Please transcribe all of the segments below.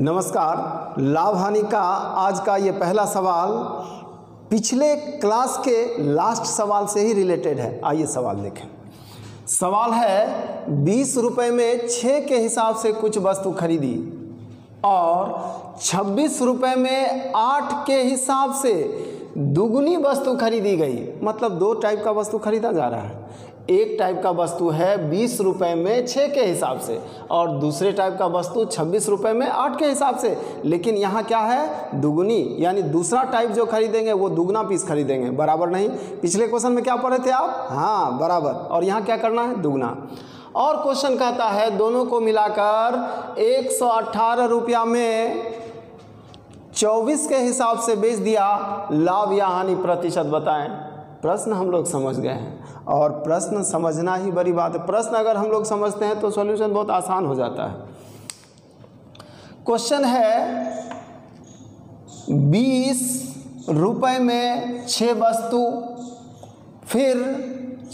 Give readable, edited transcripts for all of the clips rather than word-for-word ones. नमस्कार। लाभ हानि का आज का ये पहला सवाल पिछले क्लास के लास्ट सवाल से ही रिलेटेड है। आइए सवाल देखें। सवाल है 20 रुपये में 6 के हिसाब से कुछ वस्तु खरीदी और 26 रुपये में 8 के हिसाब से दुगुनी वस्तु खरीदी गई। मतलब दो टाइप का वस्तु खरीदा जा रहा है। एक टाइप का वस्तु है 20 रुपये में 6 के हिसाब से और दूसरे टाइप का वस्तु 26 रुपये में 8 के हिसाब से। लेकिन यहाँ क्या है, दुगुनी, यानी दूसरा टाइप जो खरीदेंगे वो दुगना पीस खरीदेंगे। बराबर नहीं, पिछले क्वेश्चन में क्या पढ़े थे आप? हाँ, बराबर। और यहाँ क्या करना है, दुगना। और क्वेश्चन कहता है दोनों को मिलाकर 118 रुपया में 24 के हिसाब से बेच दिया, लाभ या हानि प्रतिशत बताएं। प्रश्न हम लोग समझ गए हैं और प्रश्न समझना ही बड़ी बात है। प्रश्न अगर हम लोग समझते हैं तो सॉल्यूशन बहुत आसान हो जाता है। क्वेश्चन है 20 रुपये में 6 वस्तु, फिर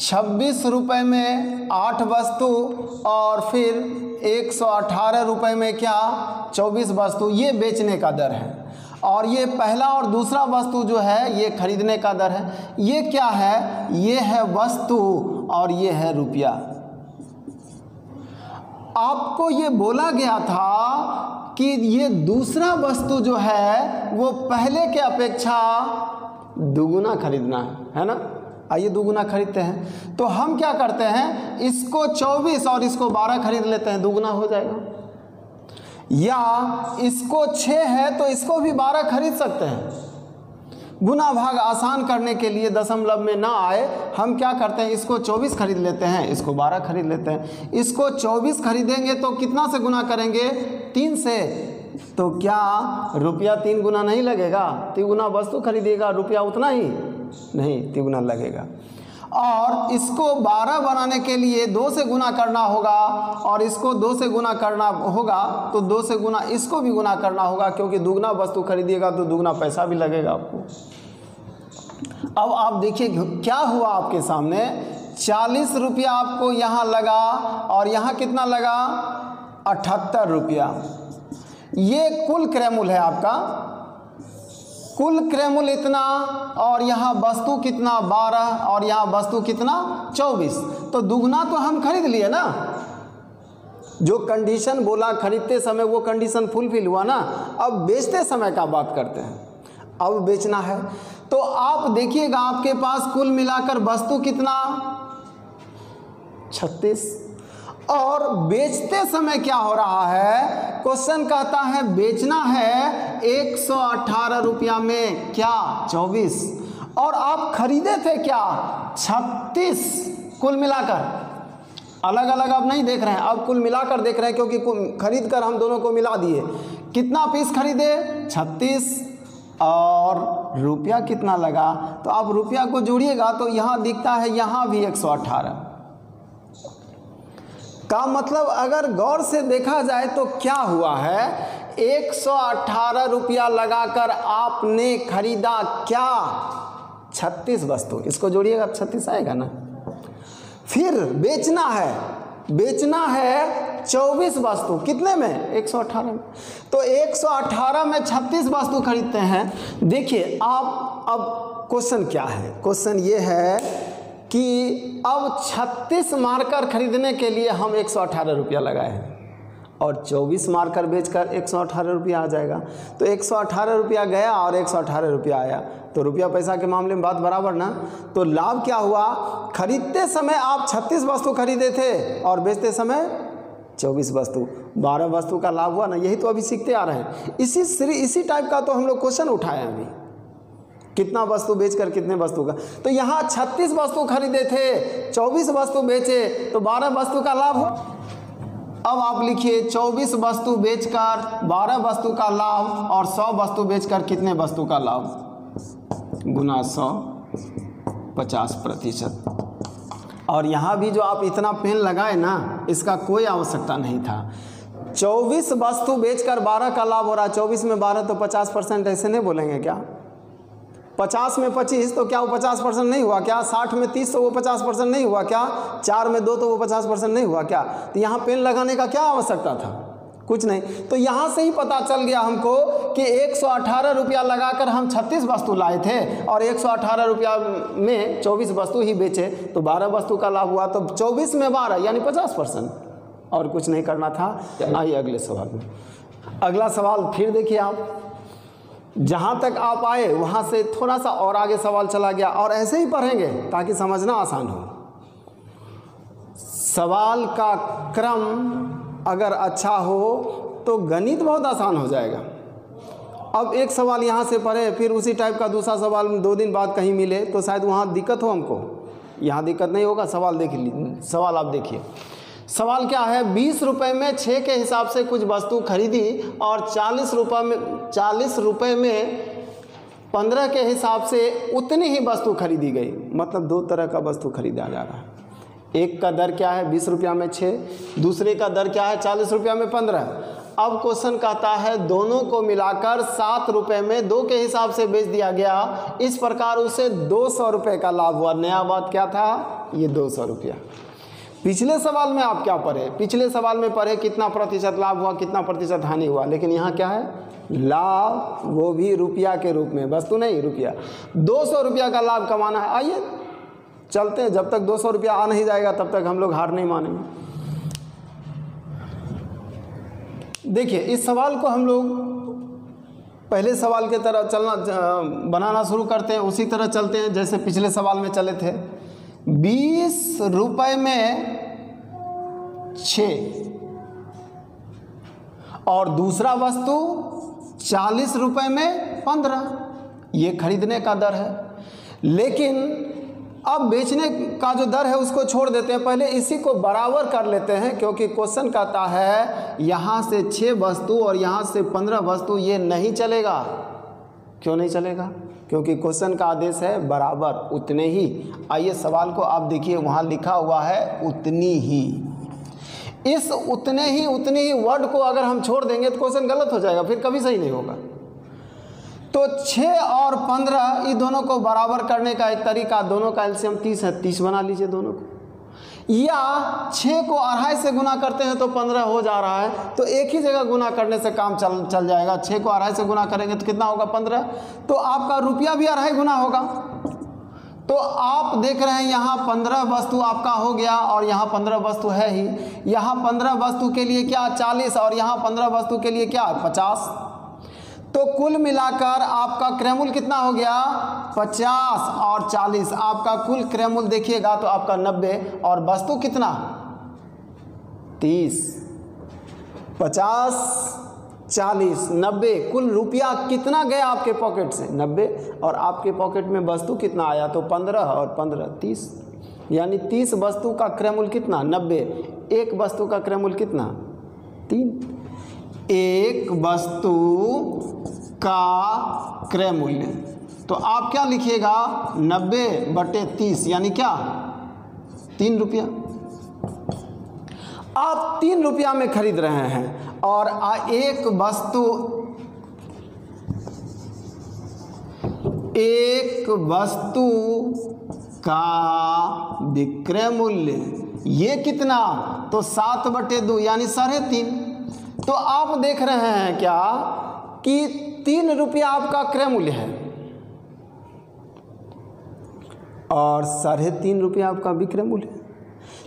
26 रुपये में 8 वस्तु और फिर 118 रुपये में क्या 24 वस्तु। ये बेचने का दर है और ये पहला और दूसरा वस्तु जो है ये खरीदने का दर है। ये क्या है, ये है वस्तु और ये है रुपया। आपको ये बोला गया था कि ये दूसरा वस्तु जो है वो पहले के अपेक्षा दुगुना खरीदना है ना। आइए दुगुना खरीदते हैं। तो हम क्या करते हैं, इसको 24 और इसको 12 खरीद लेते हैं, दुगुना हो जाएगा। या इसको 6 है तो इसको भी 12 खरीद सकते हैं। गुना भाग आसान करने के लिए दशमलव में ना आए, हम क्या करते हैं, इसको 24 खरीद लेते हैं, इसको 12 खरीद लेते हैं। इसको 24 खरीदेंगे तो कितना से गुना करेंगे, 3 से। तो क्या रुपया 3 गुना नहीं लगेगा, 3 गुना वस्तु खरीदेगा, रुपया उतना ही नहीं, 3 गुना लगेगा। और इसको 12 बनाने के लिए 2 से गुना करना होगा और इसको 2 से गुना करना होगा, तो 2 से गुना इसको भी गुना करना होगा, क्योंकि दुगना वस्तु खरीदिएगा तो दुगना पैसा भी लगेगा आपको। अब आप देखिए क्या हुआ आपके सामने, 40 रुपया आपको यहाँ लगा और यहाँ कितना लगा, 78 रुपया। ये कुल क्रयमूल्य है आपका, कुल क्रयमूल्य इतना और यहाँ वस्तु कितना 12 और यहाँ वस्तु कितना 24। तो दुगना तो हम खरीद लिए ना, जो कंडीशन बोला खरीदते समय वो कंडीशन फुलफिल हुआ ना। अब बेचते समय का बात करते हैं। अब बेचना है तो आप देखिएगा आपके पास कुल मिलाकर वस्तु कितना 36 और बेचते समय क्या हो रहा है। क्वेश्चन कहता है बेचना है 118 रुपया में क्या 24 और आप खरीदे थे क्या 36, कुल मिलाकर। अलग अलग अब नहीं देख रहे हैं, अब कुल मिलाकर देख रहे हैं, क्योंकि खरीद कर हम दोनों को मिला दिए। कितना पीस खरीदे 36 और रुपया कितना लगा, तो आप रुपया को जोड़िएगा तो यहाँ दिखता है, यहाँ भी 118 का मतलब। अगर गौर से देखा जाए तो क्या हुआ है, 118 रुपया लगाकर आपने खरीदा क्या 36 वस्तु। इसको जोड़िएगा 36 आएगा ना। फिर बेचना है, बेचना है 24 वस्तु, कितने में 118 में। तो 118 में 36 वस्तु खरीदते हैं। देखिए आप, अब क्वेश्चन क्या है, क्वेश्चन ये है कि अब 36 मार्कर खरीदने के लिए हम 118 रुपया लगाए हैं और 24 मार्कर बेचकर 118 रुपया आ जाएगा। तो 118 रुपया गया और 118 रुपया आया, तो रुपया पैसा के मामले में बात बराबर ना। तो लाभ क्या हुआ, खरीदते समय आप 36 वस्तु खरीदे थे और बेचते समय 24 वस्तु, 12 वस्तु का लाभ हुआ ना। यही तो अभी सीखते आ रहे हैं, इसी टाइप का तो हम लोग क्वेश्चन उठाए अभी, कितना वस्तु बेचकर कितने वस्तु का। तो यहाँ 36 वस्तु खरीदे थे, 24 वस्तु बेचे, तो 12 वस्तु का लाभ हो। अब आप लिखिए 24 वस्तु बेचकर 12 वस्तु का लाभ और 100 वस्तु बेचकर कितने वस्तु का लाभ, गुना 100, 50%। और यहाँ भी जो आप इतना पेन लगाए ना, इसका कोई आवश्यकता नहीं था। 24 वस्तु बेचकर 12 का लाभ हो रहा है, 24 में 12 तो 50%, ऐसे नहीं बोलेंगे क्या। 50 में 25 तो क्या वो 50% नहीं हुआ क्या, 60 में 30 तो वो 50% नहीं हुआ क्या, 4 में 2 तो वो 50% नहीं हुआ क्या। तो यहाँ पेन लगाने का क्या आवश्यकता था, कुछ नहीं। तो यहाँ से ही पता चल गया हमको कि 118 रुपया लगाकर हम 36 वस्तु लाए थे और 118 रुपया में 24 वस्तु ही बेचे, तो 12 वस्तु का लाभ हुआ। तो 24 में 12 यानी 50%। और कुछ नहीं करना था। आइए अगले सवाल में, अगला सवाल फिर देखिए आप, जहाँ तक आप आए वहाँ से थोड़ा सा और आगे सवाल चला गया, और ऐसे ही पढ़ेंगे ताकि समझना आसान हो। सवाल का क्रम अगर अच्छा हो तो गणित बहुत आसान हो जाएगा। अब एक सवाल यहाँ से पढ़े, फिर उसी टाइप का दूसरा सवाल दो दिन बाद कहीं मिले तो शायद वहाँ दिक्कत हो हमको, यहाँ दिक्कत नहीं होगा। सवाल देख लीजिए, सवाल आप देखिए, सवाल क्या है, 20 रुपये में 6 के हिसाब से कुछ वस्तु खरीदी और 40 रुपये में 15 के हिसाब से उतनी ही वस्तु खरीदी गई। मतलब दो तरह का वस्तु खरीदा जा रहा है, एक का दर क्या है 20 रुपया में 6, दूसरे का दर क्या है 40 रुपया में 15। अब क्वेश्चन कहता है दोनों को मिलाकर 7 रुपये में 2 के हिसाब से बेच दिया गया, इस प्रकार उसे 200 रुपये का लाभ हुआ। नया बात क्या था, ये 200 रुपया। पिछले सवाल में आप क्या पढ़े, पिछले सवाल में पढ़े कितना प्रतिशत लाभ हुआ, कितना प्रतिशत हानि हुआ, लेकिन यहाँ क्या है लाभ, वो भी रुपया के रूप में, वस्तु नहीं रुपया। 200 रुपया का लाभ कमाना है। आइए चलते हैं, जब तक 200 रुपया आ नहीं जाएगा तब तक हम लोग हार नहीं मानेंगे। देखिए इस सवाल को हम लोग पहले सवाल के तरह चलना बनाना शुरू करते हैं, उसी तरह चलते हैं जैसे पिछले सवाल में चले थे। 20 रुपये में 6 और दूसरा वस्तु 40 रुपये में 15, ये खरीदने का दर है। लेकिन अब बेचने का जो दर है उसको छोड़ देते हैं, पहले इसी को बराबर कर लेते हैं, क्योंकि क्वेश्चन कहता है यहाँ से 6 वस्तु और यहाँ से 15 वस्तु, ये नहीं चलेगा। क्यों नहीं चलेगा, क्योंकि क्वेश्चन का आदेश है बराबर उतने ही। आइए सवाल को आप देखिए, वहाँ लिखा हुआ है उतनी ही। इस उतने ही वर्ड को अगर हम छोड़ देंगे तो क्वेश्चन गलत हो जाएगा, फिर कभी सही नहीं होगा। तो 6 और 15 ये दोनों को बराबर करने का एक तरीका, दोनों का एलसीएम 30 है, 30 बना लीजिए दोनों को। या 6 को 2.5 से गुना करते हैं तो 15 हो जा रहा है, तो एक ही जगह गुना करने से काम चल जाएगा। 6 को 2.5 से गुना करेंगे तो कितना होगा 15, तो आपका रुपया भी 2.5 गुना होगा। तो आप देख रहे हैं यहाँ 15 वस्तु आपका हो गया और यहाँ 15 वस्तु है ही, यहाँ 15 वस्तु के लिए क्या 40 और यहाँ 15 वस्तु के लिए क्या 50, तो कुल मिलाकर आपका क्रयमूल्य कितना हो गया 50 और 40, आपका कुल क्रयमूल्य देखिएगा तो आपका 90 और वस्तु कितना 30, 50, 40, 90, कुल रुपया कितना गया आपके पॉकेट से 90 और आपके पॉकेट में वस्तु कितना आया तो 15 और 15 30, यानी 30 वस्तु का क्रयमूल्य कितना 90, एक वस्तु का क्रयमूल्य कितना 3, एक वस्तु का क्रयमूल्य। तो आप क्या लिखिएगा 90/30 यानी क्या 3 रुपया। आप 3 रुपया में खरीद रहे हैं और एक वस्तु का विक्रय मूल्य ये कितना तो 7/2 यानी 3.5। तो आप देख रहे हैं क्या कि 3 रुपया आपका क्रय मूल्य है और 3.5 रुपया आपका विक्रय मूल्य है।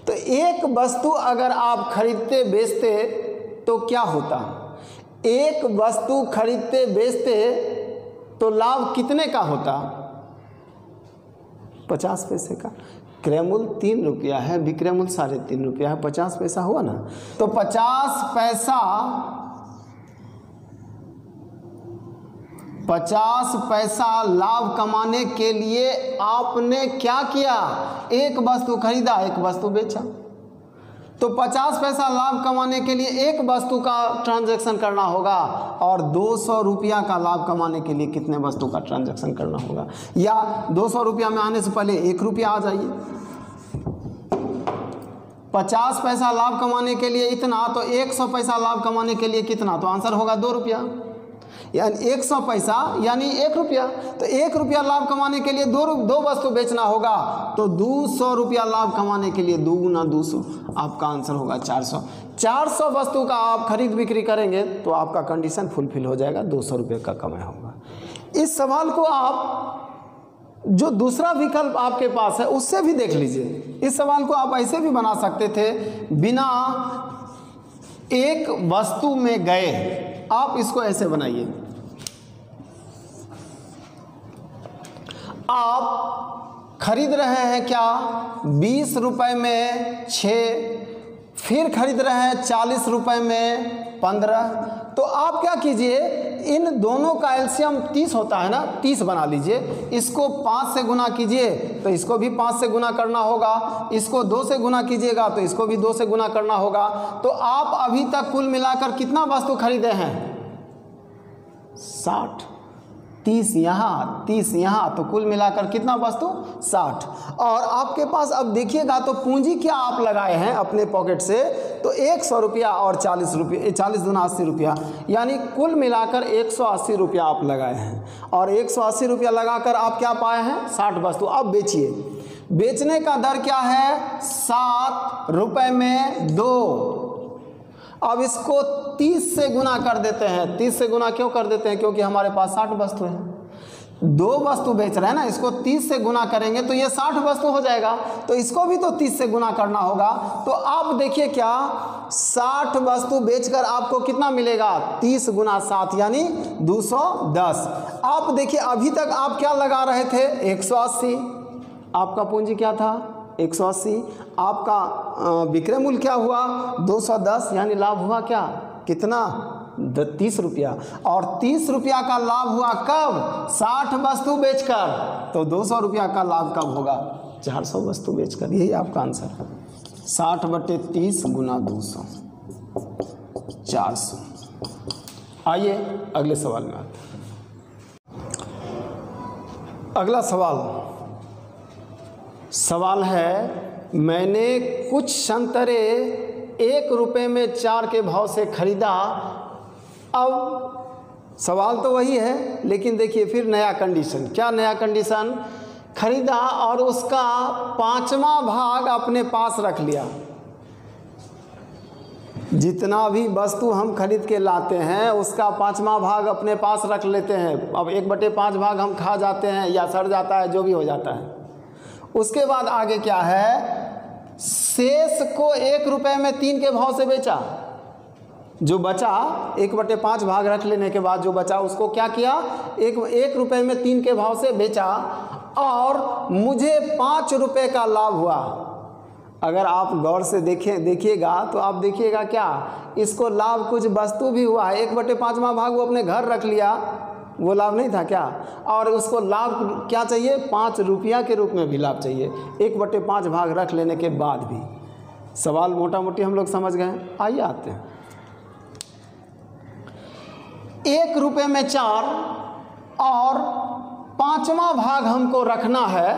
तो एक वस्तु अगर आप खरीदते बेचते तो क्या होता, एक वस्तु खरीदते बेचते तो लाभ कितने का होता 50 पैसे का। क्रय मूल्य 3 रुपया है, विक्रय मूल्य 3.5 रुपया है, 50 पैसा हुआ ना। तो 50 पैसा लाभ कमाने के लिए आपने क्या किया, एक वस्तु खरीदा एक वस्तु बेचा। तो 50 पैसा लाभ कमाने के लिए एक वस्तु का ट्रांजैक्शन करना होगा और 200 रुपया का लाभ कमाने के लिए कितने वस्तु का ट्रांजैक्शन करना होगा, या 200 रुपया में आने से पहले 1 रुपया आ जाइए। 50 पैसा लाभ कमाने के लिए इतना, तो 100 पैसा लाभ कमाने के लिए कितना, तो आंसर होगा 2 रुपया। यानी 100 पैसा यानी 1 रुपया। तो 1 रुपया लाभ कमाने के लिए दो वस्तु बेचना होगा, तो 200 रुपया लाभ कमाने के लिए 2 गुना 200 आपका आंसर होगा 400। 400 वस्तु का आप खरीद बिक्री करेंगे तो आपका कंडीशन फुलफिल हो जाएगा, 200 रुपये का कमाया होगा। इस सवाल को आप जो दूसरा विकल्प आपके पास है उससे भी देख लीजिए। इस सवाल को आप ऐसे भी बना सकते थे, बिना एक वस्तु में गए, आप इसको ऐसे बनाइए, आप खरीद रहे हैं क्या 20 रुपए में 6, फिर खरीद रहे हैं 40 रुपए में 15, तो आप क्या कीजिए, इन दोनों का एलसीएम 30 होता है ना, 30 बना लीजिए। इसको 5 से गुना कीजिए तो इसको भी 5 से गुना करना होगा, इसको 2 से गुना कीजिएगा तो इसको भी 2 से गुना करना होगा। तो आप अभी तक कुल मिलाकर कितना वस्तु खरीदे हैं, 60, 30 यहाँ, 30 यहाँ, तो कुल मिलाकर कितना वस्तु 60। और आपके पास अब देखिएगा तो पूंजी क्या आप लगाए हैं अपने पॉकेट से, तो 100 रुपया और 40 रुपये, 40 दूना 80 रुपया, यानी कुल मिलाकर 180 रुपया आप लगाए हैं। और 180 रुपया लगाकर आप क्या पाए हैं, 60 वस्तु। अब बेचिए, बेचने का दर क्या है, 7 रुपये में 2। अब इसको 30 से गुना कर देते हैं, 30 से गुना क्यों कर देते हैं, क्योंकि हमारे पास 60 वस्तु है, 2 वस्तु बेच रहे हैं ना, इसको 30 से गुना करेंगे तो ये 60 वस्तु हो जाएगा, तो इसको भी तो 30 से गुना करना होगा। तो आप देखिए क्या 60 वस्तु बेचकर आपको कितना मिलेगा, 30 गुना 7 यानी 210। आप देखिए अभी तक आप क्या लगा रहे थे, 180, आपका पूंजी क्या था 180, आपका विक्रय मूल्य क्या हुआ 210, यानी लाभ हुआ क्या कितना 30 रुपया। और 30 रुपया का लाभ हुआ कब, 60 वस्तु बेचकर, तो 200 रुपया का लाभ कब होगा, 400 वस्तु बेचकर। यही आपका आंसर है, 60 बटे 30 गुना 200, 400। आइए अगले सवाल में आते हैं। अगला सवाल है, मैंने कुछ संतरे 1 रुपये में 4 के भाव से खरीदा। अब सवाल तो वही है, लेकिन देखिए फिर नया कंडीशन, क्या नया कंडीशन, खरीदा और उसका 5वां भाग अपने पास रख लिया। जितना भी वस्तु हम खरीद के लाते हैं उसका 5वां भाग अपने पास रख लेते हैं। अब 1/5 भाग हम खा जाते हैं या सड़ जाता है, जो भी हो जाता है। उसके बाद आगे क्या है, शेष को 1 रुपये में 3 के भाव से बेचा। जो बचा 1/5 भाग रख लेने के बाद जो बचा उसको क्या किया, 1 रुपये में 3 के भाव से बेचा और मुझे 5 रुपये का लाभ हुआ। अगर आप गौर से देखिएगा तो आप देखिएगा क्या, इसको लाभ कुछ वस्तु भी हुआ है। 1/5वां भाग वो अपने घर रख लिया, वो लाभ नहीं था क्या, और उसको लाभ क्या चाहिए, 5 रुपया के रूप में भी लाभ चाहिए, 1/5 भाग रख लेने के बाद भी। सवाल मोटा मोटी हम लोग समझ गए। आइए आते हैं, 1 रुपये में 4 और 5वां भाग हमको रखना है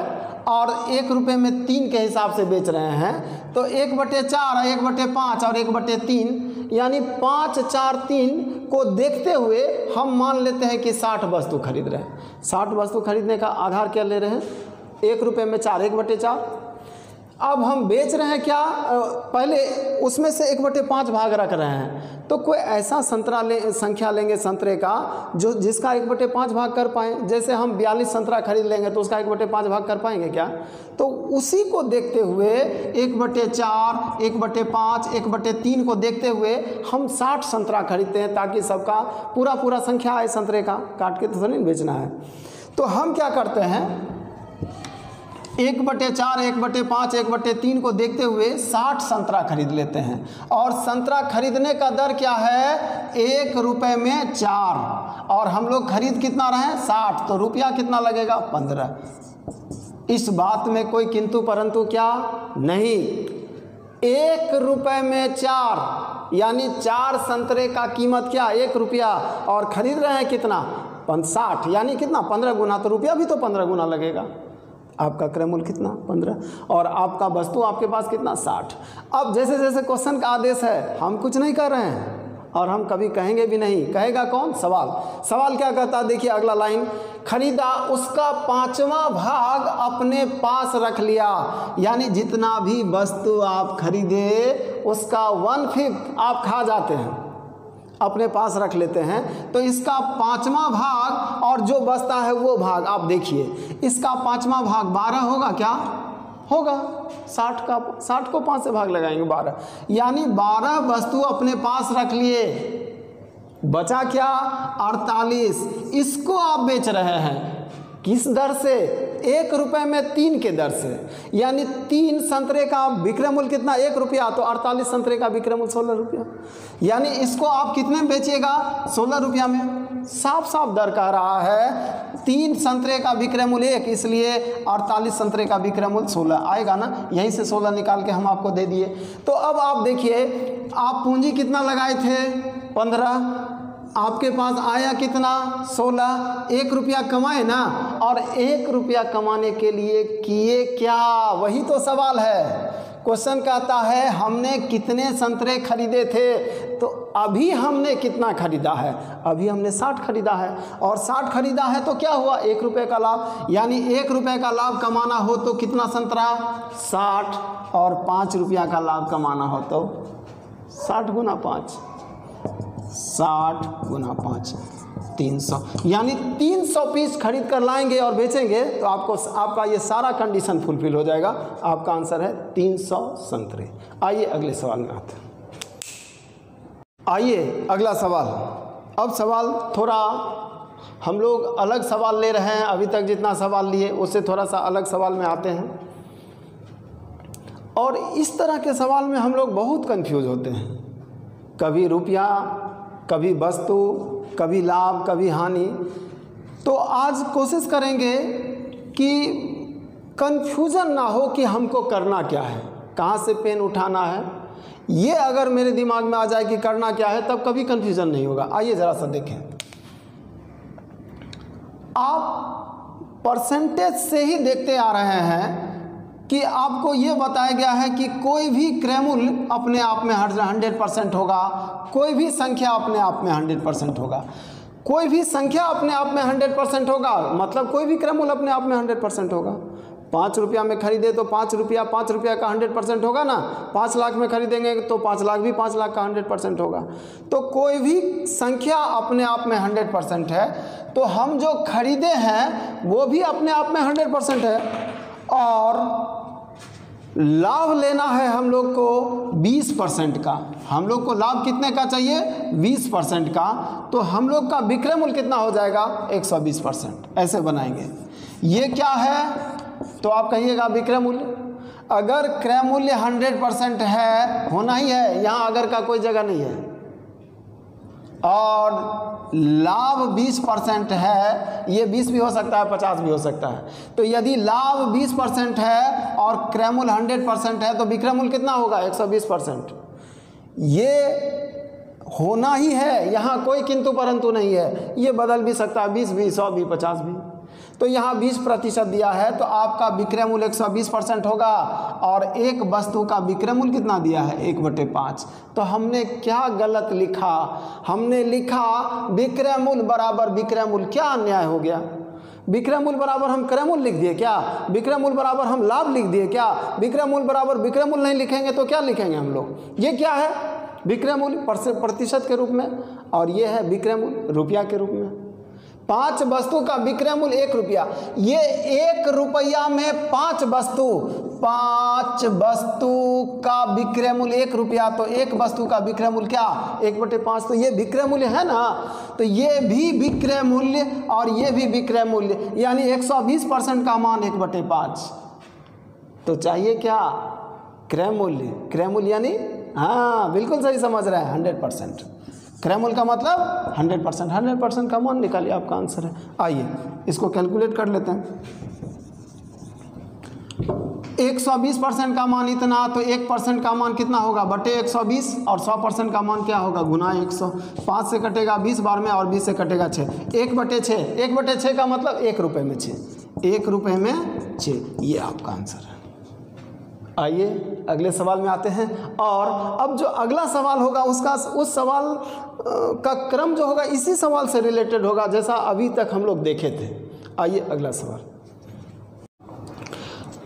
और 1 रुपये में 3 के हिसाब से बेच रहे हैं, तो 1/4, 1/5 और 1/3 यानी 5, 4, 3 को देखते हुए हम मान लेते हैं कि 60 वस्तु खरीद रहे हैं। 60 वस्तु खरीदने का आधार क्या ले रहे हैं, 1 रुपये में 4, 1/4। अब हम बेच रहे हैं क्या, पहले उसमें से 1/5 भाग रख रहे हैं, तो कोई ऐसा संख्या लेंगे संतरे का जो जिसका 1/5 भाग कर पाएँ। जैसे हम 42 संतरा खरीद लेंगे तो उसका 1/5 भाग कर पाएंगे क्या, तो उसी को देखते हुए 1/4, 1/5, 1/3 को देखते हुए हम 60 संतरा खरीदते हैं, ताकि सबका पूरा संख्या आए। संतरे का काट के तो नहीं बेचना है, तो हम क्या करते हैं, 1/4, 1/5, 1/3 को देखते हुए 60 संतरा खरीद लेते हैं। और संतरा खरीदने का दर क्या है, 1 रुपये में 4 और हम लोग खरीद कितना रहे हैं, 60, तो रुपया कितना लगेगा 15। इस बात में कोई किंतु परंतु क्या नहीं, 1 रुपये में 4 यानी 4 संतरे का कीमत क्या 1 रुपया और खरीद रहे हैं कितना 60, यानी कितना 15 गुना, तो रुपया भी तो 15 गुना लगेगा। आपका क्रय मूल्य कितना 15 और आपका वस्तु आपके पास कितना 60। अब जैसे जैसे क्वेश्चन का आदेश है हम कुछ नहीं कर रहे हैं, और हम कभी कहेंगे भी नहीं। कहेगा कौन? सवाल। सवाल क्या कहता है? देखिए अगला लाइन, खरीदा उसका 5वां भाग अपने पास रख लिया। यानी जितना भी वस्तु आप खरीदे उसका 1/5 आप खा जाते हैं, अपने पास रख लेते हैं। तो इसका 5वां भाग और जो बचता है वो भाग आप देखिए, इसका 5वां भाग 12 होगा, क्या होगा? 60 को 5 से भाग लगाएंगे, 12। यानी 12 वस्तु अपने पास रख लिए, बचा क्या? 48। इसको आप बेच रहे हैं किस दर से? 1 रुपये में 3 के दर से। यानी 3 संतरे का विक्रय मूल्य कितना? 1 रुपया। तो 48 संतरे का विक्रय मूल्य 16 रुपया। यानी इसको आप कितने में बेचिएगा? 16 रुपया में। साफ साफ दर कह रहा है, 3 संतरे का विक्रय मूल्य 1, इसलिए 48 संतरे का विक्रय मूल्य 16 आएगा ना। यहीं से 16 निकाल के हम आपको दे दिए। तो अब आप देखिए, आप पूंजी कितना लगाए थे? 15। आपके पास आया कितना? 16। 1 रुपया कमाए ना, और 1 रुपया कमाने के लिए किए क्या? वही तो सवाल है। क्वेश्चन कहता है हमने कितने संतरे खरीदे थे, तो अभी हमने कितना खरीदा है? अभी हमने 60 खरीदा है, और 60 खरीदा है तो क्या हुआ? 1 रुपये का लाभ। यानी 1 रुपये का लाभ कमाना हो तो कितना संतरा? 60। और 5 रुपया का लाभ कमाना हो तो 60 गुना 5, 60 गुना 5, 300। यानी 300 पीस खरीद कर लाएंगे और बेचेंगे तो आपको आपका ये सारा कंडीशन फुलफिल हो जाएगा। आपका आंसर है 300 संतरे। आइए अगले सवाल में आते हैं। आइए अगला सवाल। अब सवाल थोड़ा हम लोग अलग सवाल ले रहे हैं, अभी तक जितना सवाल लिए उससे थोड़ा सा अलग सवाल में आते हैं। और इस तरह के सवाल में हम लोग बहुत कंफ्यूज होते हैं, कभी रुपया, कभी वस्तु, कभी लाभ, कभी हानि। तो आज कोशिश करेंगे कि कन्फ्यूज़न ना हो कि हमको करना क्या है, कहाँ से पेन उठाना है। ये अगर मेरे दिमाग में आ जाए कि करना क्या है, तब कभी कन्फ्यूज़न नहीं होगा। आइए ज़रा सा देखें। आप परसेंटेज से ही देखते आ रहे हैं कि आपको ये बताया गया है कि कोई भी क्रय मूल्य अपने आप में 100% होगा, कोई भी संख्या अपने आप में 100% होगा, कोई भी संख्या अपने आप में 100% होगा, मतलब कोई भी क्रय मूल्य अपने आप में 100% होगा। 5 रुपया में खरीदे तो 5 रुपया का 100% होगा ना, 5 लाख में खरीदेंगे तो 5 लाख भी 5 लाख का 100% होगा। तो कोई भी संख्या अपने आप में 100% है, तो हम जो खरीदे हैं वो भी अपने आप में 100% है। और लाभ लेना है हम लोग को 20% का, हम लोग को लाभ कितने का चाहिए? 20% का। तो हम लोग का विक्रय मूल्य कितना हो जाएगा? 120%। ऐसे बनाएंगे। ये क्या है? तो आप कहिएगा विक्रय मूल्य। अगर क्रय मूल्य 100% है, होना ही है, यहाँ अगर का कोई जगह नहीं है, और लाभ 20% है, ये 20 भी हो सकता है, 50 भी हो सकता है। तो यदि लाभ 20% है और क्रय मूल्य 100% है, तो विक्रय मूल्य कितना होगा? 120%। ये होना ही है, यहाँ कोई किंतु परंतु नहीं है। ये बदल भी सकता है, 20 भी 100 भी 50 भी। तो यहाँ 20% दिया है, तो आपका विक्रय मूल्य 120% होगा। और एक वस्तु का विक्रय मूल्य कितना दिया है? 1/5। तो हमने क्या गलत लिखा? हमने लिखा विक्रय मूल्य बराबर विक्रय मूल्य। क्या अन्याय हो गया? विक्रय मूल्य बराबर हम क्रय मूल्य लिख दिए क्या? विक्रय मूल्य बराबर हम लाभ लिख दिए क्या? विक्रय मूल्य बराबर विक्रय मूल्य नहीं लिखेंगे तो क्या लिखेंगे हम लोग? ये क्या है? विक्रय मूल्य प्रतिशत के रूप में, और ये है विक्रय मूल्य रुपया के रूप में। 5 वस्तु का विक्रय मूल्य 1 रुपया। ये 1 रुपया में 5 वस्तु, 5 वस्तु का विक्रय मूल्य 1 रुपया, तो 1 वस्तु का विक्रय मूल्य क्या? 1/5। तो ये विक्रय मूल्य है ना, तो ये भी विक्रय मूल्य और ये भी विक्रय मूल्य, यानी 120% का मान 1/5। तो चाहिए क्या? क्रय मूल्य। क्रय मूल्य यानी, हाँ बिल्कुल सही समझ रहे हैं, 100%। क्रय मूल्य का मतलब 100%। 100% का मान निकालिए, आपका आंसर है। आइए इसको कैलकुलेट कर लेते हैं। 120% का मान इतना, तो 1% का मान कितना होगा? बटे 120। और 100% का मान क्या होगा? गुना 100। 5 से कटेगा 20 बार में, और 20 से कटेगा 6। 1/6। 1/6 का मतलब 1 रुपये में 6। 1 रुपये में 6, ये आपका आंसर है। आइए अगले सवाल में आते हैं। और अब जो अगला सवाल होगा उसका उस सवाल का क्रम जो होगा इसी सवाल से रिलेटेड होगा जैसा अभी तक हम लोग देखे थे। आइए अगला सवाल।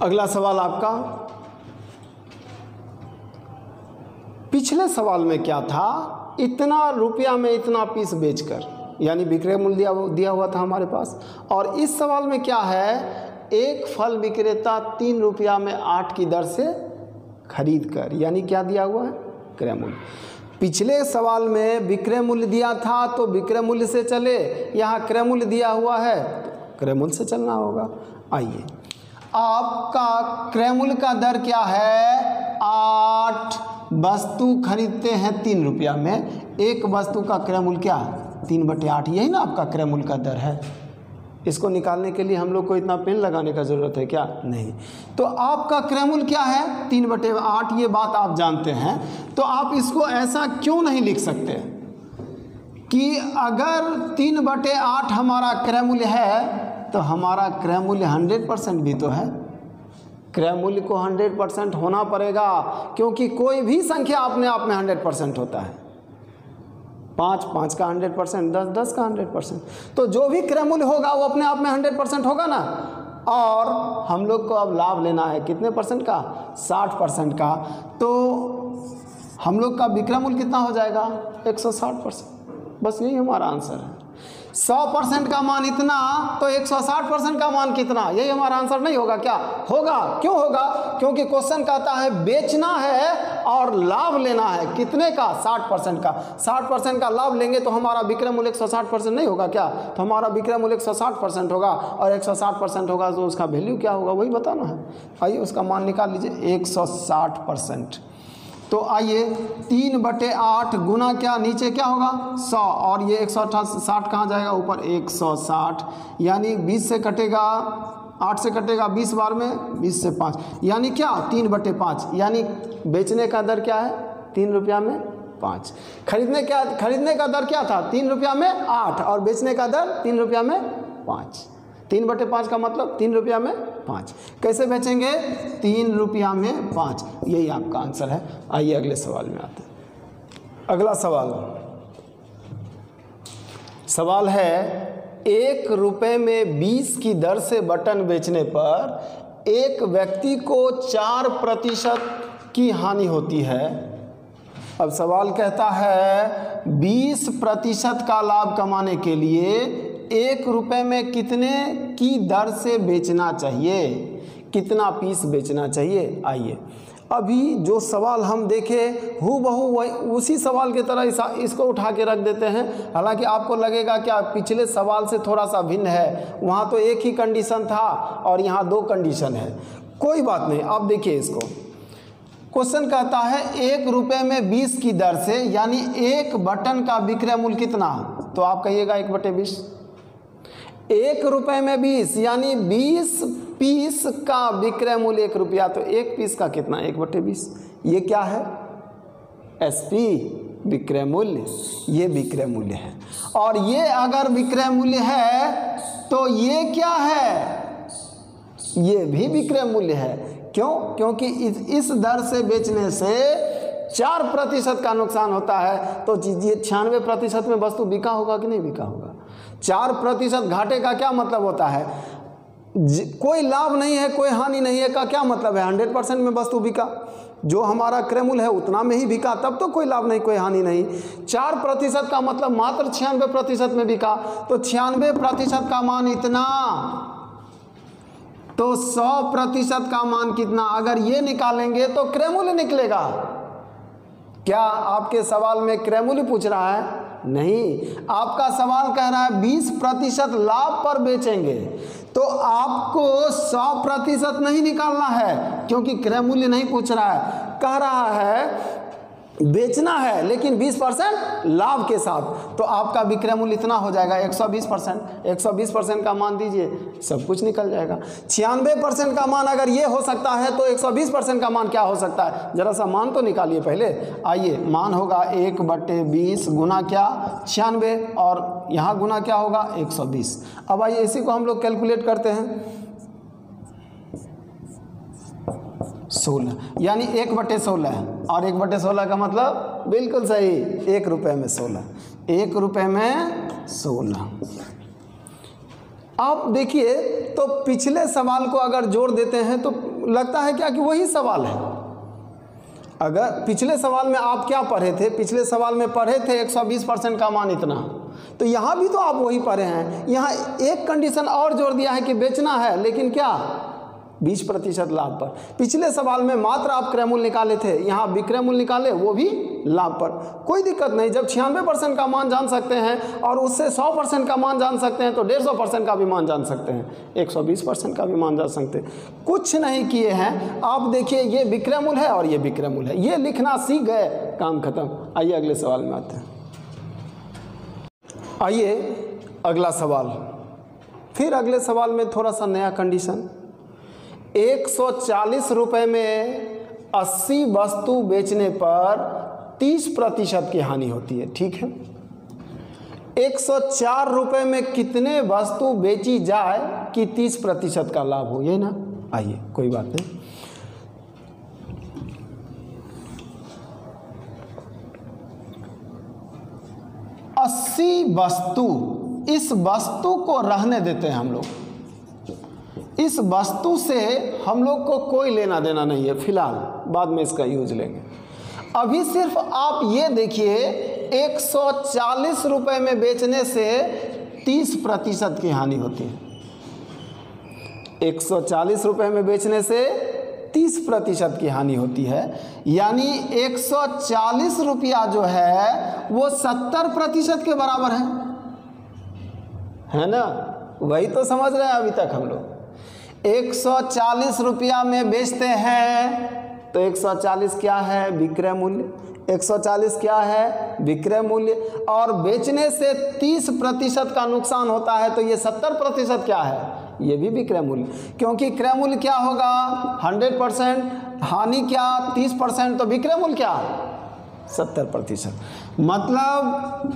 अगला सवाल आपका पिछले सवाल में क्या था, इतना रुपया में इतना पीस बेचकर, यानी विक्रय मूल्य दिया हुआ था हमारे पास। और इस सवाल में क्या है, एक फल विक्रेता 3 रुपया में 8 की दर से खरीद कर, यानी क्या दिया हुआ है क्रय मूल्य। पिछले सवाल में विक्रय मूल्य दिया था तो विक्रय मूल्य से चले, यहाँ क्रय मूल्य दिया हुआ है तो क्रय मूल्य से चलना होगा। आइए आपका क्रय मूल्य का दर क्या है 8। वस्तु खरीदते हैं 3 रुपया में, एक वस्तु का क्रय मूल्य क्या 3/8, यही ना आपका क्रय मूल्य का दर है। इसको निकालने के लिए हम लोग को इतना पेन लगाने का ज़रूरत है क्या, नहीं। तो आपका क्रय मूल्य क्या है 3/8, ये बात आप जानते हैं। तो आप इसको ऐसा क्यों नहीं लिख सकते कि अगर 3/8 हमारा क्रय मूल्य है तो हमारा क्रय मूल्य 100% भी तो है। क्रय मूल्य को 100% होना पड़ेगा क्योंकि कोई भी संख्या अपने आप में 100% होता है। 5 का 100%, 10 का 100%। तो जो भी क्रय मूल्य होगा वो अपने आप में 100% होगा ना। और हम लोग को अब लाभ लेना है कितने परसेंट का, 60% का। तो हम लोग का विक्रय मूल्य कितना हो जाएगा 160%। बस यही हमारा आंसर है। 100% का मान इतना तो 160% का मान कितना, यही हमारा आंसर नहीं होगा क्या, होगा। क्यों होगा, क्योंकि क्वेश्चन कहता है बेचना है और लाभ लेना है कितने का, 60% का। 60% का लाभ लेंगे तो हमारा विक्रय मूल्य 160% नहीं होगा क्या, तो हमारा विक्रय मूल्य 160% होगा। और 160% होगा तो उसका वैल्यू क्या होगा वही बताना है। आइए उसका मान निकाल लीजिए 160%। तो आइए 3/8 गुना क्या, नीचे क्या होगा 100, और ये 160 कहाँ जाएगा, ऊपर 160। यानी 20 से कटेगा, 8 से कटेगा 20 बार में, 20 से 5, यानी क्या 3/5। यानी बेचने का दर क्या है 3 रुपया में 5, खरीदने का दर क्या था 3 रुपया में 8, और बेचने का दर 3 रुपया में 5। 3/5 का मतलब 3 रुपया में 5। कैसे बेचेंगे 3 रुपया में 5, यही आपका आंसर है। आइए अगले सवाल में आते हैं। अगला सवाल है 1 रुपये में 20 की दर से बटन बेचने पर एक व्यक्ति को 4% की हानि होती है। अब सवाल कहता है 20% का लाभ कमाने के लिए 1 रुपये में कितने की दर से बेचना चाहिए, कितना पीस बेचना चाहिए। आइए अभी जो सवाल हम देखे हूबहू वही उसी सवाल की तरह इसको उठा के रख देते हैं। हालांकि आपको लगेगा क्या पिछले सवाल से थोड़ा सा भिन्न है, वहाँ तो एक ही कंडीशन था और यहाँ 2 कंडीशन है। कोई बात नहीं, आप देखिए इसको। क्वेश्चन कहता है 1 रुपये में 20 की दर से, यानी 1 बटन का विक्रय मूल्य कितना, तो आप कहिएगा 1/20। 1 रुपये में 20 यानी 20 पीस का विक्रय मूल्य 1 रुपया, तो 1 पीस का कितना 1/20। ये क्या है SP विक्रय मूल्य, ये विक्रय मूल्य है। और ये अगर विक्रय मूल्य है तो ये क्या है, ये भी विक्रय मूल्य है। क्यों, क्योंकि इस दर से बेचने से 4% का नुकसान होता है। तो 96% में वस्तु बिका होगा कि नहीं बिका होगा। 4% घाटे का क्या मतलब होता है, कोई लाभ नहीं है कोई हानि नहीं है का क्या मतलब है 100% में वस्तु बिका, जो हमारा क्रय मूल्य है उतना में ही बिका, तब तो कोई लाभ नहीं कोई हानि नहीं। 4% का मतलब मात्र 96% में बिका, तो 96% का मान इतना, तो 100% का मान कितना, अगर ये निकालेंगे तो क्रय मूल्य निकलेगा। क्या आपके सवाल में क्रय मूल्य पूछ रहा है, नहीं। आपका सवाल कह रहा है 20% लाभ पर बेचेंगे, तो आपको 100% नहीं निकालना है क्योंकि क्रय मूल्य नहीं पूछ रहा है। कह रहा है बेचना है लेकिन 20% लाभ के साथ, तो आपका विक्रय मूल्य इतना हो जाएगा 120%। 120% का मान दीजिए सब कुछ निकल जाएगा। 96% का मान अगर ये हो सकता है तो 120% का मान क्या हो सकता है, जरा सा मान तो निकालिए पहले। आइए मान होगा 1/20 गुना क्या 96, और यहाँ गुना क्या होगा 120। अब आइए इसी को हम लोग कैलकुलेट करते हैं। सोलह, यानी 1/16। और 1/16 का मतलब बिल्कुल सही, 1 रुपये में 16, 1 रुपये में 16। अब देखिए, तो पिछले सवाल को अगर जोड़ देते हैं तो लगता है क्या कि वही सवाल है। अगर पिछले सवाल में आप क्या पढ़े थे, पिछले सवाल में पढ़े थे 120% का मान इतना, तो यहाँ भी तो आप वही पढ़े हैं। यहाँ एक कंडीशन और जोड़ दिया है कि बेचना है, लेकिन क्या 20% लाभ पर। पिछले सवाल में मात्र आप क्रय मूल्य निकाले थे, यहाँ विक्रय मूल्य निकाले, वो भी लाभ पर। कोई दिक्कत नहीं, जब 96% का मान जान सकते हैं और उससे 100% का मान जान सकते हैं, तो 150% का भी मान जान सकते हैं, 120% का भी मान जान सकते हैं। कुछ नहीं किए हैं आप। देखिए, ये विक्रय मूल्य है और ये विक्रय मूल्य है, ये लिखना सीख गए, काम खत्म। आइए अगले सवाल में आते हैं। आइए अगला सवाल, फिर अगले सवाल में थोड़ा सा नया कंडीशन। 140 रुपये में 80 वस्तु बेचने पर 30% की हानि होती है, ठीक है। 104 रुपये में कितने वस्तु बेची जाए कि 30% का लाभ हो, यही ना। आइए, कोई बात नहीं, वस्तु, इस वस्तु को रहने देते हैं हम लोग। इस वस्तु से हम लोग को कोई लेना देना नहीं है फिलहाल, बाद में इसका यूज लेंगे। अभी सिर्फ आप ये देखिए, 140 रुपये में बेचने से 30% की हानि होती है। 140 रुपये में बेचने से 30% की हानि होती है, यानी 140 रुपया जो है वो 70% के बराबर है ना। वही तो समझ रहे हैं अभी तक हम लोग। 140 रुपया में बेचते हैं तो 140 क्या है, विक्रय मूल्य। 140 क्या है, विक्रय मूल्य। और बेचने से 30% का नुकसान होता है, तो ये 70% क्या है, ये भी विक्रय मूल्य। क्योंकि क्रय मूल्य क्या होगा 100%, हानि क्या 30%, तो विक्रय मूल्य क्या 70%। मतलब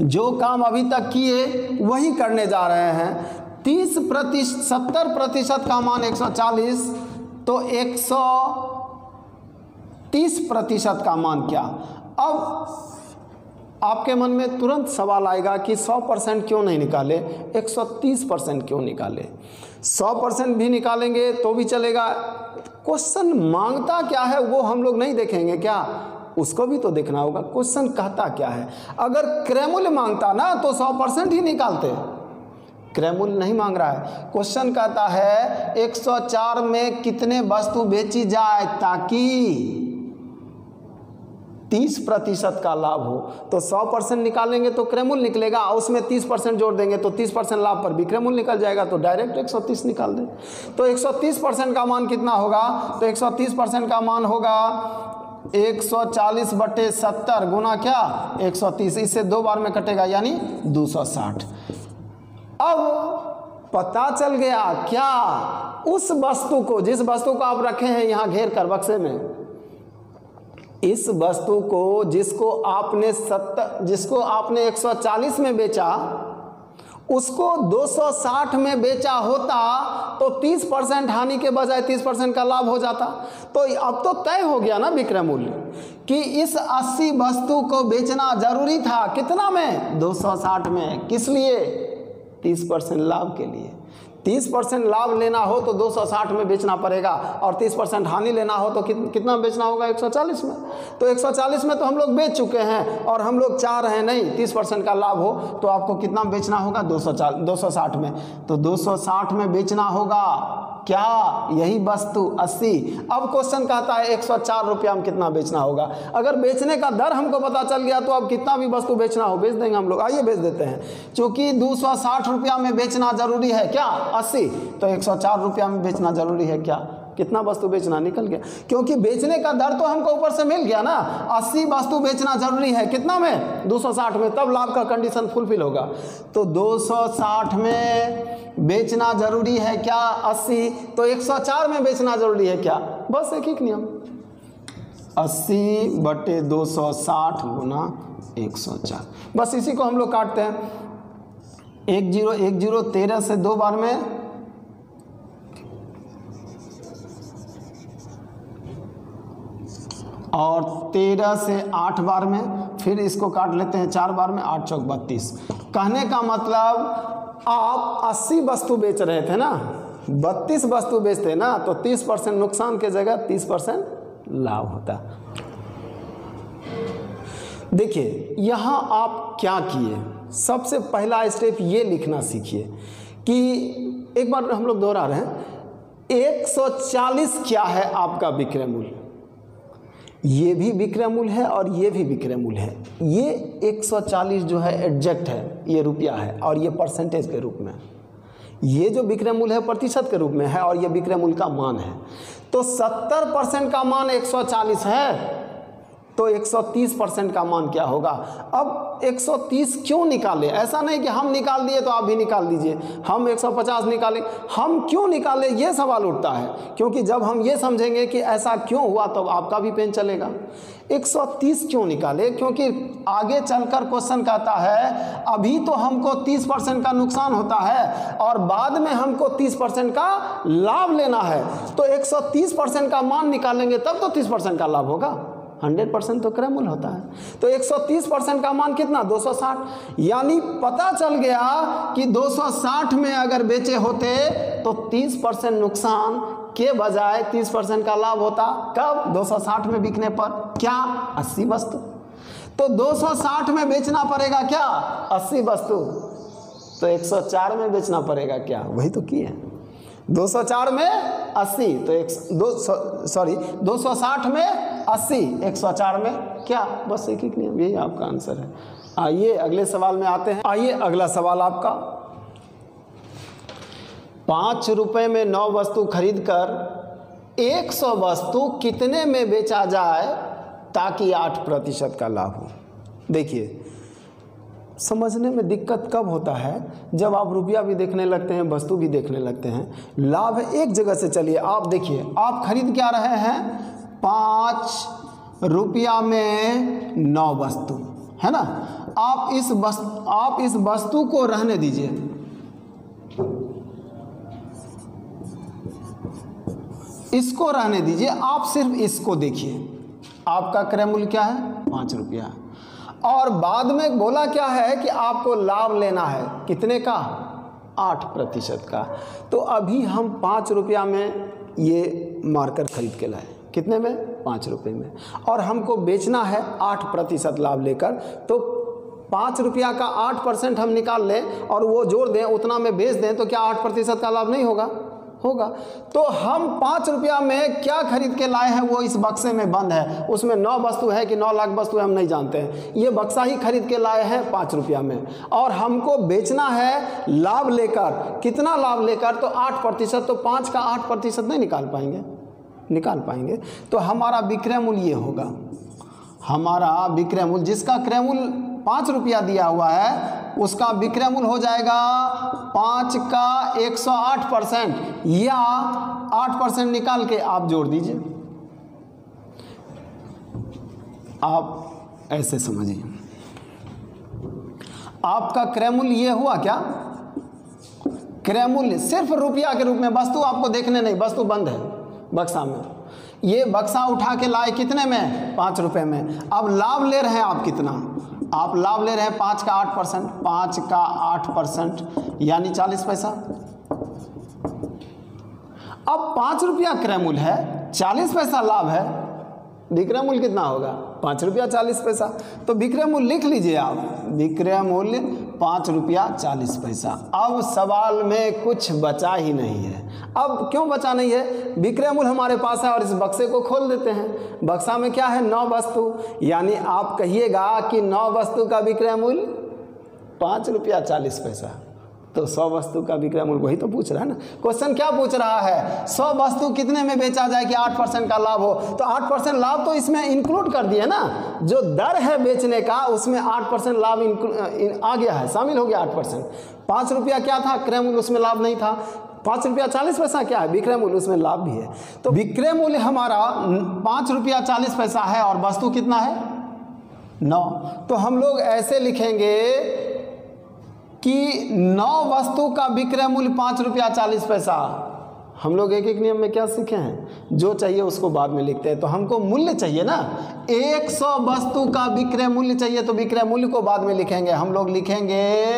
जो काम अभी तक किए वही करने जा रहे हैं। 70% का मान 140, तो 130% का मान क्या। अब आपके मन में तुरंत सवाल आएगा कि 100% क्यों नहीं निकाले, 130% क्यों निकाले। 100% भी निकालेंगे तो भी चलेगा, क्वेश्चन मांगता क्या है वो हम लोग नहीं देखेंगे क्या, उसको भी तो देखना होगा क्वेश्चन कहता क्या है। अगर क्रय मूल्य मांगता ना तो 100% ही निकालते, क्रय मूल्य नहीं मांग रहा है। क्वेश्चन कहता है 104 में कितने वस्तु बेची जाए ताकि 30% का लाभ हो, तो 100% निकालेंगे तो क्रय मूल्य निकलेगा, उसमें 30% जोड़ देंगे तो 30% लाभ पर विक्रय मूल्य निकल जाएगा, तो डायरेक्ट 130 निकाल दें। तो 130% का मान कितना होगा, तो 130% का मान होगा 140/70 गुना क्या 130, इससे 2 बार में कटेगा, यानी 260। अब पता चल गया क्या, उस वस्तु को जिस वस्तु को आप रखे हैं यहाँ घेर कर बक्से में, इस वस्तु को जिसको आपने 140 में बेचा उसको 260 में बेचा होता तो 30% हानि के बजाय 30% का लाभ हो जाता। तो अब तो तय हो गया ना विक्रय मूल्य कि इस 80 वस्तु को बेचना जरूरी था, कितना में 260 में, किस लिए 30% लाभ के लिए। 30% लाभ लेना हो तो 260 में बेचना पड़ेगा, और 30% हानि लेना हो तो कितना बेचना होगा 140 में। तो 140 में तो हम लोग बेच चुके हैं और हम लोग चाह रहे हैं नहीं 30% का लाभ हो, तो आपको कितना बेचना होगा 260 में। तो 260 में बेचना होगा क्या, यही वस्तु 80। अब क्वेश्चन कहता है 104 रुपया में कितना बेचना होगा। अगर बेचने का दर हमको पता चल गया तो अब कितना भी वस्तु बेचना हो बेच देंगे हम लोग। आइए बेच देते हैं, चूँकि 260 रुपया में बेचना जरूरी है क्या 80, तो 104 रुपया में बेचना जरूरी है क्या, कितना वस्तु बेचना निकल गया, क्योंकि बेचने का दर तो हमको ऊपर से मिल गया ना। 80 वस्तु बेचना जरूरी है कितना में 260 में, तब लाभ का कंडीशन फुलफिल होगा। तो 260 में बेचना जरूरी है क्या 80, तो 104 में बेचना जरूरी है क्या, बस एक नियम 80/260 गुना 104, बस इसी को हम लोग काटते हैं। 10 13 से 2 बार में और 13 से 8 बार में, फिर इसको काट लेते हैं 4 बार में, 8 चौक 32। कहने का मतलब आप 80 वस्तु बेच रहे थे ना, 32 वस्तु बेचते ना, तो 30% नुकसान के जगह 30% लाभ होता। देखिए यहाँ आप क्या किए, सबसे पहला स्टेप ये लिखना सीखिए कि एक बार हम लोग दोहरा रहे हैं, 140 क्या है आपका विक्रय मूल्य, ये भी विक्रय मूल्य है और ये भी विक्रय मूल्य है। ये 140 जो है एडजेक्ट है, ये रुपया है, और ये परसेंटेज के रूप में, ये जो विक्रय मूल्य है प्रतिशत के रूप में है, और ये विक्रय मूल्य का मान है। तो 70% का मान 140 है, तो 130% का मान क्या होगा। अब 130 क्यों निकाले, ऐसा नहीं कि हम निकाल दिए तो आप भी निकाल दीजिए, हम 150 निकालें, हम क्यों निकालें ये सवाल उठता है, क्योंकि जब हम ये समझेंगे कि ऐसा क्यों हुआ तब तो आपका भी पेन चलेगा। 130 क्यों निकाले, क्योंकि आगे चलकर क्वेश्चन कहता है अभी तो हमको 30% का नुकसान होता है और बाद में हमको 30% का लाभ लेना है, तो 130% का मान निकालेंगे तब तो 30% का लाभ होगा, 100% तो क्रय मूल्य होता है। तो 130% का मान कितना, 260, यानी पता चल गया कि 260 में अगर बेचे होते तो 30% नुकसान के बजाय 30% का लाभ होता। कब, 260 में बिकने पर। क्या, 80 वस्तु, तो 260 में बेचना पड़ेगा क्या, 80 वस्तु, तो 104 में बेचना पड़ेगा क्या, वही तो किए, 204 में 80, तो 260 में 80, 104 में क्या, बस एक एक नियम, यही आपका आंसर है। आइए अगले सवाल में आते हैं। आइए अगला सवाल आपका, 5 रुपये में 9 वस्तु खरीदकर 100 वस्तु कितने में बेचा जाए ताकि 8% का लाभ हो। देखिए समझने में दिक्कत कब होता है, जब आप रुपया भी देखने लगते हैं, वस्तु भी देखने लगते हैं, लाभ एक जगह से। चलिए आप देखिए, आप खरीद क्या रहे हैं, 5 रुपया में 9 वस्तु है ना। आप इस वस्तु को रहने दीजिए, इसको रहने दीजिए, आप सिर्फ इसको देखिए। आपका क्रय मूल्य क्या है, 5 रुपया, और बाद में बोला क्या है कि आपको लाभ लेना है कितने का, 8% का। तो अभी हम 5 रुपया में ये मार्कर खरीद के लाए, कितने में, 5 रुपये में, और हमको बेचना है 8% लाभ लेकर, तो 5 रुपया का 8% हम निकाल लें और वो जोड़ दें, उतना में बेच दें, तो क्या 8% का लाभ नहीं होगा, होगा। तो हम 5 रुपया में क्या खरीद के लाए हैं, वो इस बक्से में बंद है, उसमें 9 वस्तु है कि 9 लाख वस्तु है हम नहीं जानते हैं, ये बक्सा ही खरीद के लाए हैं 5 रुपया में, और हमको बेचना है लाभ लेकर, कितना लाभ लेकर, तो 8%, तो 5 का 8% नहीं निकाल पाएंगे। तो हमारा विक्रय मूल्य ये होगा, हमारा विक्रय मूल्य, जिसका क्रय मूल्य 5 रुपया दिया हुआ है उसका विक्रय मूल्य हो जाएगा 5 का 108%, या 8% निकाल के आप जोड़ दीजिए। आप ऐसे समझिए, आपका क्रय मूल्य ये हुआ क्या, क्रय मूल्य सिर्फ रुपया के रूप में, वस्तु आपको देखने नहीं, वस्तु बंद है बक्सा में, ये बक्सा उठा के लाए कितने में, 5 रुपये में। अब लाभ ले रहे हैं आप कितना, आप लाभ ले रहे हैं 5 का 8%, 5 का 8% यानी 40 पैसा। अब 5 रुपया क्रय मूल्य है, 40 पैसा लाभ है, विक्रय मूल्य कितना होगा, 5 रुपया 40 पैसा, तो विक्रय मूल्य लिख लीजिए आप, विक्रय मूल्य 5 रुपया 40 पैसा। अब सवाल में कुछ बचा ही नहीं है। अब क्यों बचा नहीं है, विक्रय मूल्य हमारे पास है और इस बक्से को खोल देते हैं, बक्सा में क्या है, 9 वस्तु, यानी आप कहिएगा कि 9 वस्तु का विक्रय मूल्य 5 रुपया 40 पैसा, तो 100 वस्तु का विक्रय मूल्य, वही तो पूछ रहा है ना क्वेश्चन, क्या पूछ रहा है, 100 वस्तु कितने में बेचा जाए कि 8% का लाभ हो, तो 8% लाभ तो इसमें इंक्लूड कर दिया ना, जो दर है बेचने का उसमें 8% लाभ आ गया है, शामिल हो गया 8%। 5 रुपया क्या था क्रय मूल्य, उसमें लाभ नहीं था, 5 रुपया 40 पैसा क्या है विक्रय मूल्य, उसमें लाभ भी है, तो विक्रय मूल्य हमारा 5 रुपया 40 पैसा है और वस्तु कितना है, 9। तो हम लोग ऐसे लिखेंगे कि 9 वस्तु का विक्रय मूल्य 5 रुपया 40 पैसा, हम लोग एक एक नियम में क्या सीखे हैं, जो चाहिए उसको बाद में लिखते हैं। तो हमको मूल्य चाहिए ना, 100 वस्तु का विक्रय मूल्य चाहिए, तो विक्रय मूल्य को बाद में लिखेंगे। हम लोग लिखेंगे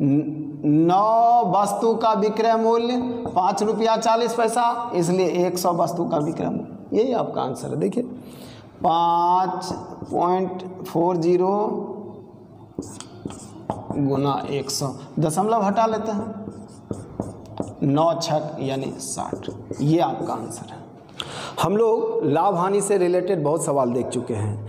9 वस्तु का विक्रय मूल्य ₹5.40, इसलिए 100 वस्तु का विक्रय मूल्य, यही आपका आंसर है। देखिए 5.40 गुना 100, दशमलव हटा लेते हैं, 9 छक यानी 60, ये आपका आंसर है। हम लोग लाभ हानि से रिलेटेड बहुत सवाल देख चुके हैं।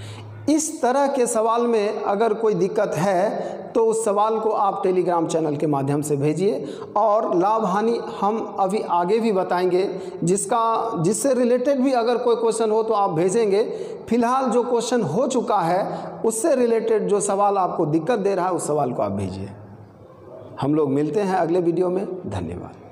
इस तरह के सवाल में अगर कोई दिक्कत है तो उस सवाल को आप टेलीग्राम चैनल के माध्यम से भेजिए, और लाभ हानि हम अभी आगे भी बताएंगे, जिससे रिलेटेड भी अगर कोई क्वेश्चन हो तो आप भेजेंगे। फिलहाल जो क्वेश्चन हो चुका है उससे रिलेटेड जो सवाल आपको दिक्कत दे रहा है उस सवाल को आप भेजिए। हम लोग मिलते हैं अगले वीडियो में, धन्यवाद।